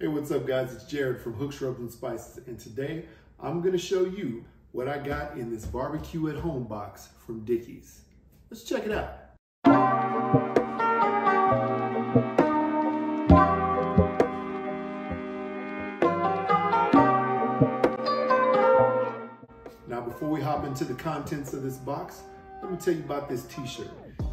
Hey, what's up guys? It's Jared from Hook's Rubs and Spices, and today I'm going to show you what I got in this barbecue at home box from Dickey's. Let's check it out. Now before we hop into the contents of this box, let me tell you about this t-shirt.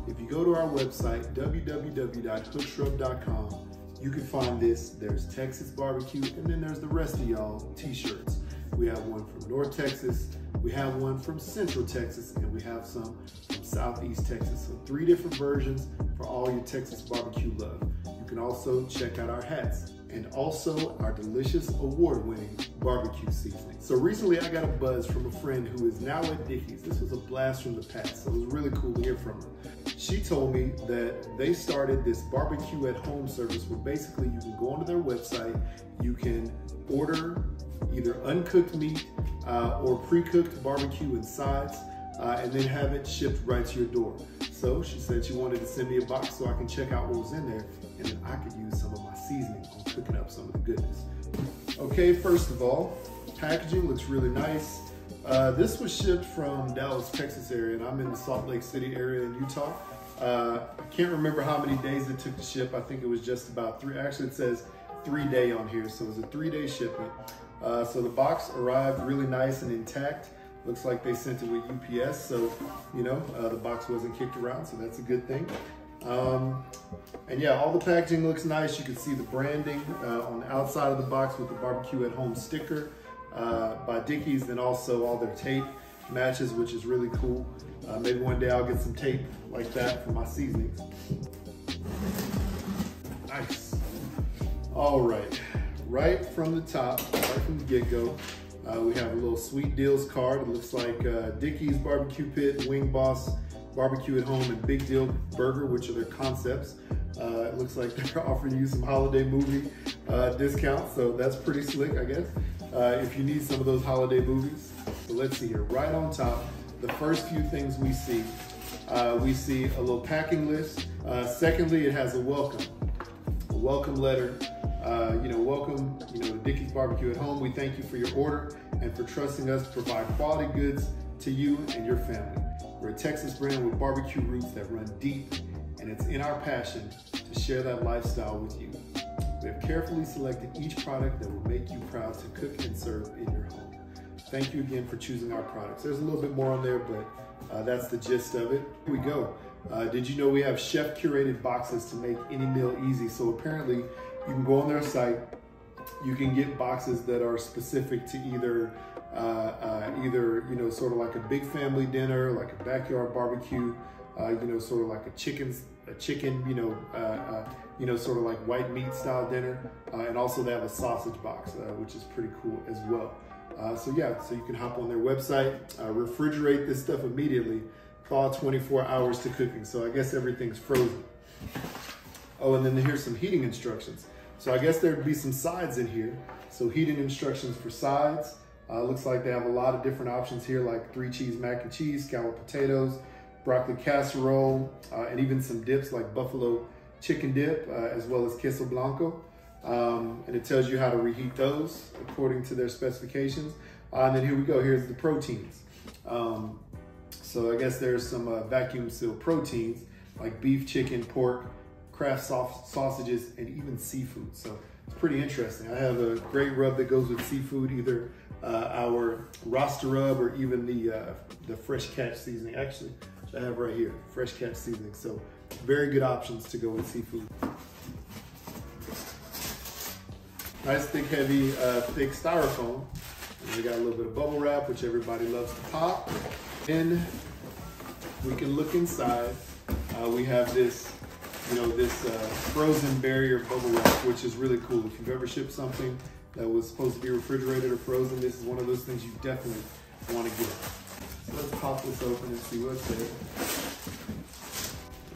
If you go to our website, www.HooksRub.com, you can find this. There's Texas barbecue, and then there's the rest of y'all t-shirts. We have one from North Texas, we have one from Central Texas, and we have some from Southeast Texas. So 3 different versions for all your Texas barbecue love. You can also check out our hats and also our delicious award-winning barbecue seasoning. So recently I got a buzz from a friend who is now at Dickey's. This was a blast from the past, so it was really cool to hear from her. She told me that they started this barbecue at home service where basically you can go onto their website, you can order either uncooked meat or pre-cooked barbecue and sides, and then have it shipped right to your door. So she said she wanted to send me a box so I can check out what was in there, and then I could use some of my seasoning on cooking up some of the goodness. Okay, first of all, packaging looks really nice. This was shipped from Dallas, Texas area, and I'm in the Salt Lake City area in Utah. I can't remember how many days it took to ship. I think it was just about 3. Actually, it says 3-day on here, so it was a 3-day shipment. So the box arrived really nice and intact. Looks like they sent it with UPS, so you know, the box wasn't kicked around, so that's a good thing. And yeah, all the packaging looks nice. You can see the branding on the outside of the box with the barbecue at home sticker by Dickey's, and also all their tape matches, which is really cool. Maybe one day I'll get some tape like that for my seasonings. Nice. All right, right from the top, right from the get-go, we have a little sweet deals card. It looks like Dickey's BBQ Pit, Wing Boss, Barbecue at Home, and Big Deal Burger, which are their concepts. It looks like they're offering you some holiday movie discounts, so that's pretty slick, I guess, if you need some of those holiday movies. So let's see here, right on top, the first few things we see a little packing list. Secondly, it has a welcome letter. You know, welcome, you know, to Dickey's BBQ at Home. We thank you for your order and for trusting us to provide quality goods to you and your family. We're a Texas brand with barbecue roots that run deep, and it's in our passion to share that lifestyle with you. We have carefully selected each product that will make you proud to cook and serve in your home. Thank you again for choosing our products. There's a little bit more on there, but that's the gist of it. Here we go. Did you know we have chef curated boxes to make any meal easy? So apparently, you can go on their site, you can get boxes that are specific to either, you know, sort of like a big family dinner, like a backyard barbecue, you know, sort of like a chicken, you know, sort of like white meat style dinner, and also they have a sausage box, which is pretty cool as well. So yeah, so you can hop on their website, refrigerate this stuff immediately, thaw 24 hours to cooking. So I guess everything's frozen. Oh, and then here's some heating instructions. So I guess there'd be some sides in here. So heating instructions for sides. Looks like they have a lot of different options here, like 3-cheese mac and cheese, scalloped potatoes, broccoli casserole, and even some dips like buffalo chicken dip, as well as queso blanco. And it tells you how to reheat those according to their specifications. And then here we go, here's the proteins. So I guess there's some vacuum sealed proteins like beef, chicken, pork, craft sausages, and even seafood. So it's pretty interesting. I have a great rub that goes with seafood, either our roster rub or even the fresh catch seasoning, actually, which I have right here, fresh catch seasoning. So very good options to go with seafood. Nice thick, heavy, thick styrofoam. And we got a little bit of bubble wrap, which everybody loves to pop. And we can look inside. We have this, you know, this frozen barrier bubble wrap, which is really cool. If you've ever shipped something that was supposed to be refrigerated or frozen, this is one of those things you definitely want to get. So let's pop this open and see what's there.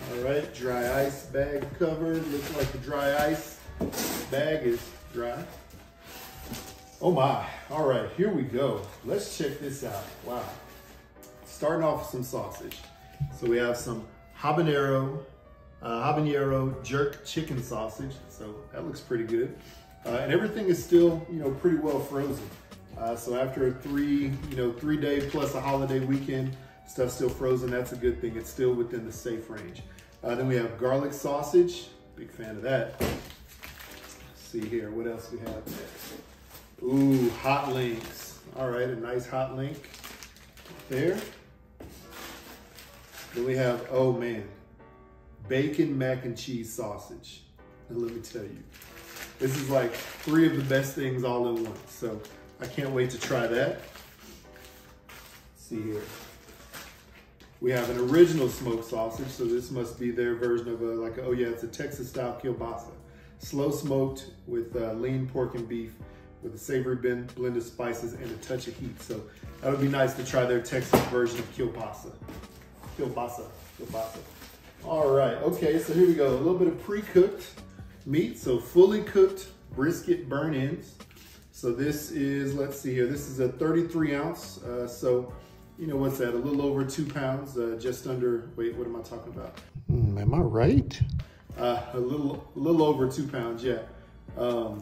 All right, dry ice bag cover. Looks like the dry ice bag is dry. Oh my, all right, here we go. Let's check this out, wow. Starting off with some sausage. So we have some habanero jerk chicken sausage. So that looks pretty good. and everything is still, you know, pretty well frozen. So after a three-day plus a holiday weekend, stuff's still frozen. That's a good thing. It's still within the safe range. Then we have garlic sausage. Big fan of that. Let's see here, what else we have next? Ooh, hot links. All right, a nice hot link there. Then we have, oh man, bacon mac and cheese sausage. And let me tell you, this is like three of the best things all in one. So I can't wait to try that. Let's see here. We have an original smoked sausage, so this must be their version of a, like, oh yeah, it's a Texas-style kielbasa. Slow smoked with lean pork and beef with a savory blend of spices and a touch of heat. So that would be nice to try their Texas version of kielbasa. All right, okay, so here we go. A little bit of pre-cooked meat, so fully cooked brisket burn-ins. So this is, let's see here, this is a 33-ounce, so you know, what's that, a little over 2 pounds, just under, wait, what am I talking about? Am I right? A little over 2 pounds, yeah. A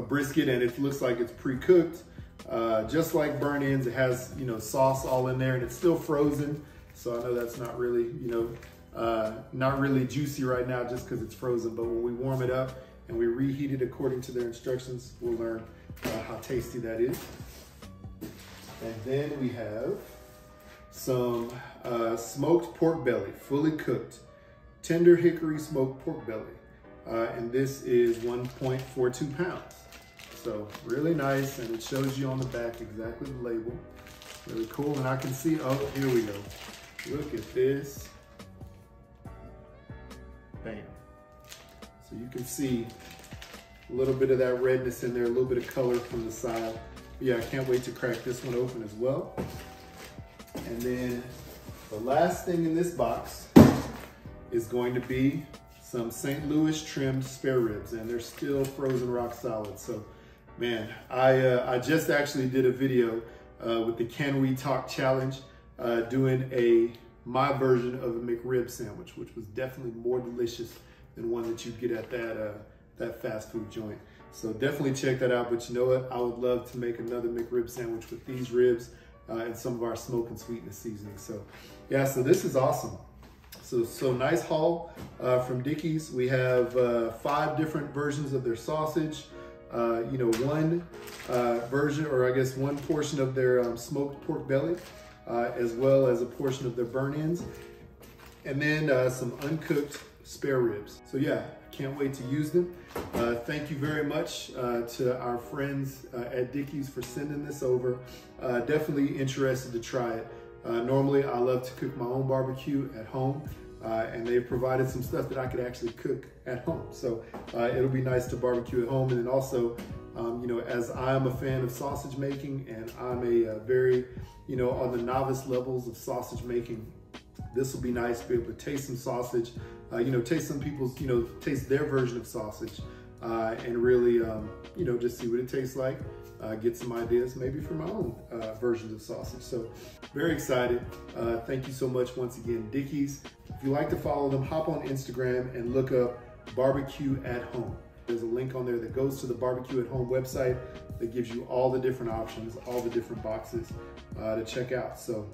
brisket, and it looks like it's pre-cooked. Just like burn-ins, it has, you know, sauce all in there, and it's still frozen. So I know that's not really, you know, not really juicy right now just because it's frozen, but when we warm it up and we reheat it according to their instructions, we'll learn how tasty that is. And then we have some smoked pork belly, fully cooked, tender hickory smoked pork belly. And this is 1.42 pounds. So really nice, and it shows you on the back exactly the label. Really cool, and I can see, oh, here we go. Look at this. Bam. So you can see a little bit of that redness in there, a little bit of color from the side. Yeah, I can't wait to crack this one open as well. And then the last thing in this box is going to be some St. Louis trimmed spare ribs, and they're still frozen rock solid. So man, I just actually did a video with the Can We Talk Challenge, doing my version of a McRib sandwich, which was definitely more delicious than one that you get at that fast food joint. So definitely check that out. But you know what? I would love to make another McRib sandwich with these ribs and some of our smoke and sweetness seasoning. So yeah, so this is awesome. So nice haul from Dickey's. We have 5 different versions of their sausage. You know, one version, or I guess one portion of their smoked pork belly, as well as a portion of their burn-ins, and then some uncooked spare ribs. So yeah, can't wait to use them. Thank you very much to our friends at Dickey's for sending this over. Definitely interested to try it. Normally, I love to cook my own barbecue at home, and they've provided some stuff that I could actually cook at home. So it'll be nice to barbecue at home. And then also, you know, as I'm a fan of sausage making, and I'm a very, you know, on the novice levels of sausage making, this will be nice to be able to taste some sausage, you know, taste some people's, you know, taste their version of sausage, and really, you know, just see what it tastes like, get some ideas maybe for my own versions of sausage. So very excited. Thank you so much once again, Dickey's. If you like to follow them, hop on Instagram and look up Barbecue at Home. There's a link on there that goes to the Barbecue at Home website that gives you all the different options, all the different boxes to check out. So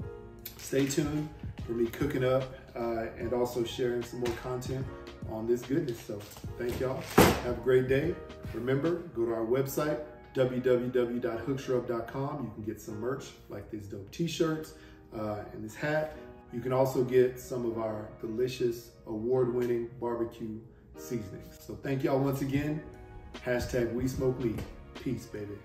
stay tuned for me cooking up and also sharing some more content on this goodness. So thank y'all, have a great day. Remember, go to our website, www.HooksRub.com. You can get some merch like these dope t-shirts and this hat. You can also get some of our delicious award-winning barbecue seasonings. So thank y'all once again. #WeSmokeMeat. Peace, baby.